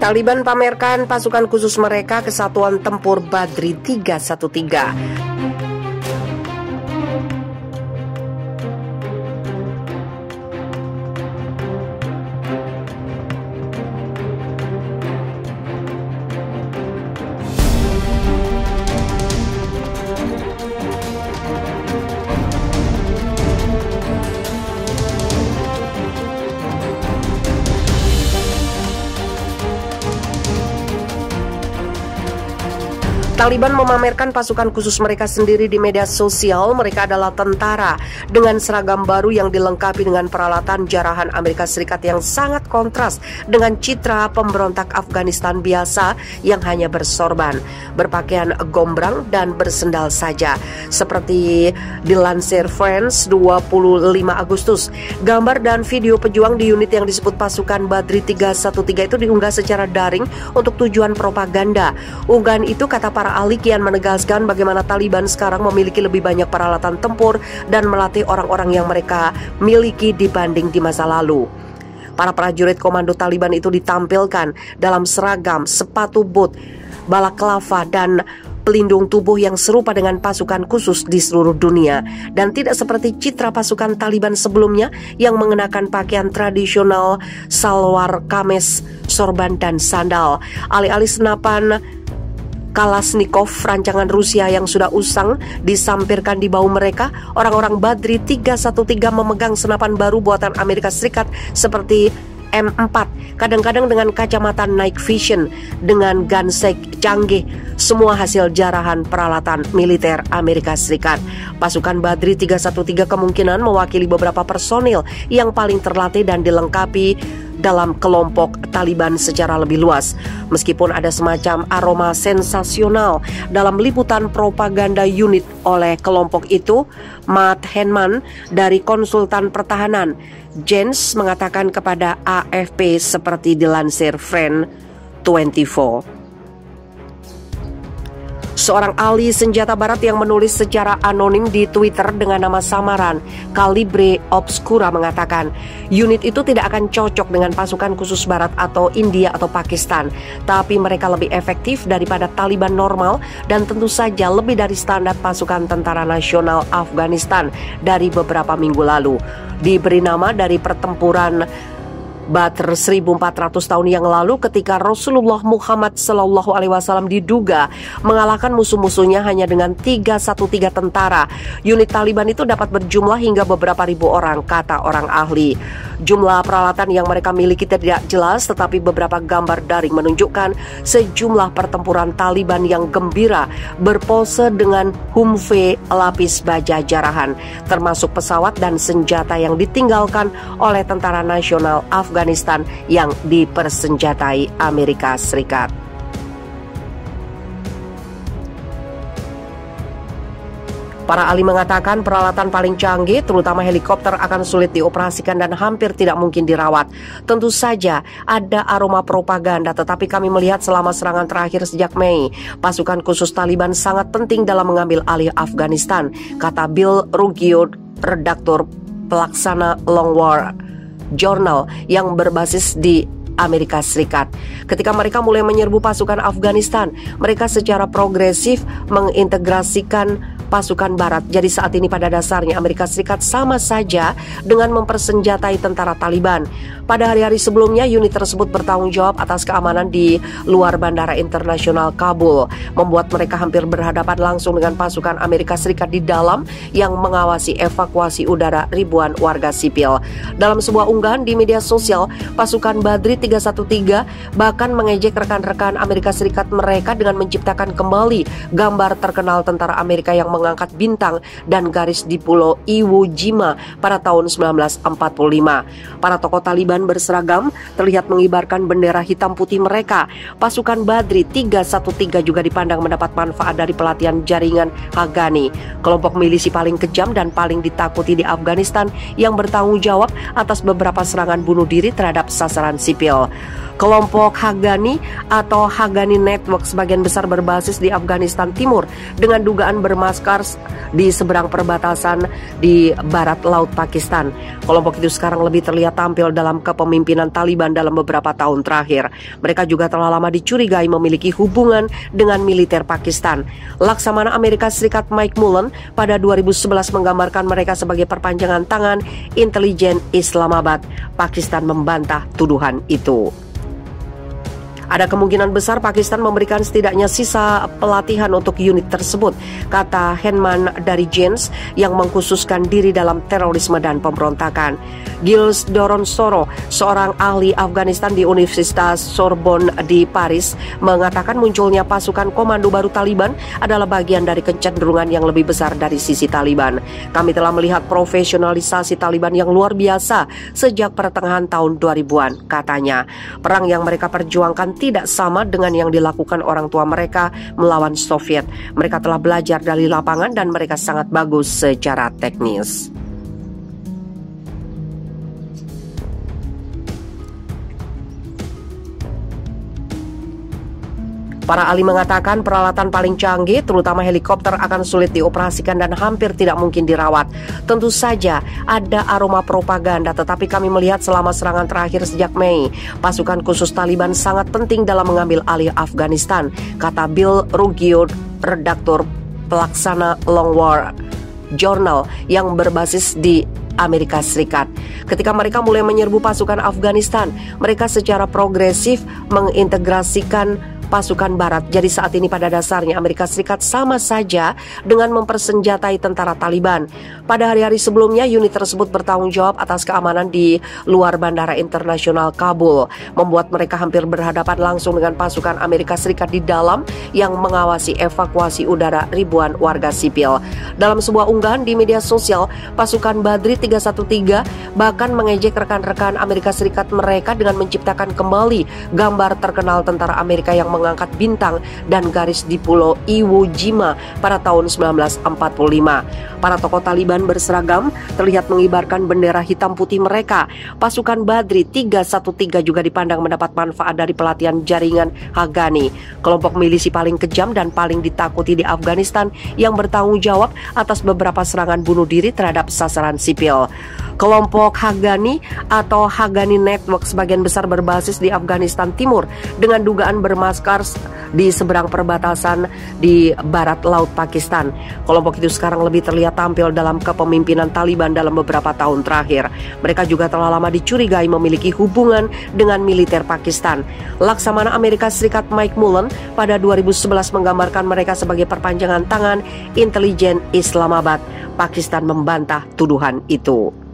Taliban pamerkan pasukan khusus mereka ke Satuan Tempur Badri 313. Taliban memamerkan pasukan khusus mereka sendiri di media sosial. Mereka adalah tentara dengan seragam baru yang dilengkapi dengan peralatan jarahan Amerika Serikat yang sangat kontras dengan citra pemberontak Afghanistan biasa yang hanya bersorban, berpakaian gombrang dan bersendal saja. Seperti dilansir France 25 Agustus, gambar dan video pejuang di unit yang disebut pasukan Badri 313 itu diunggah secara daring untuk tujuan propaganda. Unggahan itu, kata para ahli, kian menegaskan bagaimana Taliban sekarang memiliki lebih banyak peralatan tempur dan melatih orang-orang yang mereka miliki dibanding di masa lalu. Para prajurit komando Taliban itu ditampilkan dalam seragam, sepatu boot, balaklava, dan pelindung tubuh yang serupa dengan pasukan khusus di seluruh dunia, dan tidak seperti citra pasukan Taliban sebelumnya yang mengenakan pakaian tradisional, salwar kames, sorban, dan sandal. Alih-alih senapan Kalashnikov rancangan Rusia yang sudah usang disampirkan di bahu mereka, orang-orang Badri 313 memegang senapan baru buatan Amerika Serikat seperti M4, kadang-kadang dengan kacamata night vision, dengan gansek canggih, semua hasil jarahan peralatan militer Amerika Serikat. Pasukan Badri 313 kemungkinan mewakili beberapa personil yang paling terlatih dan dilengkapi dalam kelompok Taliban secara lebih luas. Meskipun ada semacam aroma sensasional dalam liputan propaganda unit oleh kelompok itu, Matt Henman dari konsultan pertahanan Jens mengatakan kepada AFP seperti dilansir France 24. Seorang ahli senjata barat yang menulis secara anonim di Twitter dengan nama samaran Kalibre Obscura mengatakan, unit itu tidak akan cocok dengan pasukan khusus barat atau India atau Pakistan, tapi mereka lebih efektif daripada Taliban normal dan tentu saja lebih dari standar pasukan tentara nasional Afghanistan dari beberapa minggu lalu. Diberi nama dari pertempuran Badr 1400 tahun yang lalu, ketika Rasulullah Muhammad SAW diduga mengalahkan musuh-musuhnya hanya dengan 313 tentara. Unit Taliban itu dapat berjumlah hingga beberapa ribu orang, kata orang ahli. Jumlah peralatan yang mereka miliki tidak jelas, tetapi beberapa gambar daring menunjukkan sejumlah pertempuran Taliban yang gembira berpose dengan humvee lapis baja jarahan, termasuk pesawat dan senjata yang ditinggalkan oleh tentara nasional Afghanistan yang dipersenjatai Amerika Serikat. Para ahli mengatakan peralatan paling canggih, terutama helikopter, akan sulit dioperasikan dan hampir tidak mungkin dirawat. Tentu saja ada aroma propaganda, tetapi kami melihat selama serangan terakhir sejak Mei, pasukan khusus Taliban sangat penting dalam mengambil alih Afghanistan, kata Bill Roggio, redaktur pelaksana Long War Journal yang berbasis di Amerika Serikat. Ketika mereka mulai menyerbu pasukan Afghanistan, mereka secara progresif mengintegrasikan pasukan barat. Jadi saat ini pada dasarnya Amerika Serikat sama saja dengan mempersenjatai tentara Taliban. Pada hari-hari sebelumnya, unit tersebut bertanggung jawab atas keamanan di luar Bandara Internasional Kabul, membuat mereka hampir berhadapan langsung dengan pasukan Amerika Serikat di dalam yang mengawasi evakuasi udara ribuan warga sipil. Dalam sebuah unggahan di media sosial, pasukan Badri 313 bahkan mengejek rekan-rekan Amerika Serikat mereka dengan menciptakan kembali gambar terkenal tentara Amerika yang mengangkat bintang dan garis di Pulau Iwo Jima pada tahun 1945. Para tokoh Taliban berseragam terlihat mengibarkan bendera hitam putih mereka. Pasukan Badri 313 juga dipandang mendapat manfaat dari pelatihan jaringan Haqqani, kelompok milisi paling kejam dan paling ditakuti di Afghanistan yang bertanggung jawab atas beberapa serangan bunuh diri terhadap sasaran sipil. Kelompok Haqqani atau Haqqani Network sebagian besar berbasis di Afghanistan Timur dengan dugaan bermaskar di seberang perbatasan di barat laut Pakistan. Kelompok itu sekarang lebih terlihat tampil dalam kepemimpinan Taliban dalam beberapa tahun terakhir. Mereka juga telah lama dicurigai memiliki hubungan dengan militer Pakistan. Laksamana Amerika Serikat Mike Mullen pada 2011 menggambarkan mereka sebagai perpanjangan tangan intelijen Islamabad. Pakistan membantah tuduhan itu. Ada kemungkinan besar Pakistan memberikan setidaknya sisa pelatihan untuk unit tersebut, kata Henman dari Jens yang mengkhususkan diri dalam terorisme dan pemberontakan. Gilles Doronsoro, seorang ahli Afghanistan di Universitas Sorbonne di Paris, mengatakan munculnya pasukan komando baru Taliban adalah bagian dari kecenderungan yang lebih besar dari sisi Taliban. Kami telah melihat profesionalisasi Taliban yang luar biasa sejak pertengahan tahun 2000-an, katanya. Perang yang mereka perjuangkan tidak sama dengan yang dilakukan orang tua mereka melawan Soviet. Mereka telah belajar dari lapangan dan mereka sangat bagus secara teknis. Para ahli mengatakan peralatan paling canggih, terutama helikopter, akan sulit dioperasikan dan hampir tidak mungkin dirawat. Tentu saja ada aroma propaganda, tetapi kami melihat selama serangan terakhir sejak Mei, pasukan khusus Taliban sangat penting dalam mengambil alih Afghanistan, kata Bill Roggio, redaktur pelaksana Long War Journal yang berbasis di Amerika Serikat. Ketika mereka mulai menyerbu pasukan Afghanistan, mereka secara progresif mengintegrasikan pasukan barat. Jadi saat ini pada dasarnya Amerika Serikat sama saja dengan mempersenjatai tentara Taliban. Pada hari-hari sebelumnya, unit tersebut bertanggung jawab atas keamanan di luar bandara internasional Kabul, membuat mereka hampir berhadapan langsung dengan pasukan Amerika Serikat di dalam yang mengawasi evakuasi udara ribuan warga sipil. Dalam sebuah unggahan di media sosial, pasukan Badri 313 bahkan mengejek rekan-rekan Amerika Serikat mereka dengan menciptakan kembali gambar terkenal tentara Amerika yang mengangkat bintang dan garis di Pulau Iwo Jima pada tahun 1945. Para tokoh Taliban berseragam terlihat mengibarkan bendera hitam putih mereka. Pasukan Badri 313 juga dipandang mendapat manfaat dari pelatihan jaringan Haqqani, kelompok milisi paling kejam dan paling ditakuti di Afghanistan yang bertanggung jawab atas beberapa serangan bunuh diri terhadap sasaran sipil. Kelompok Haqqani atau Haqqani Network sebagian besar berbasis di Afghanistan Timur dengan dugaan bermaskar di seberang perbatasan di barat laut Pakistan. Kelompok itu sekarang lebih terlihat tampil dalam kepemimpinan Taliban dalam beberapa tahun terakhir. Mereka juga telah lama dicurigai memiliki hubungan dengan militer Pakistan. Laksamana Amerika Serikat Mike Mullen pada 2011 menggambarkan mereka sebagai perpanjangan tangan intelijen Islamabad. Pakistan membantah tuduhan itu.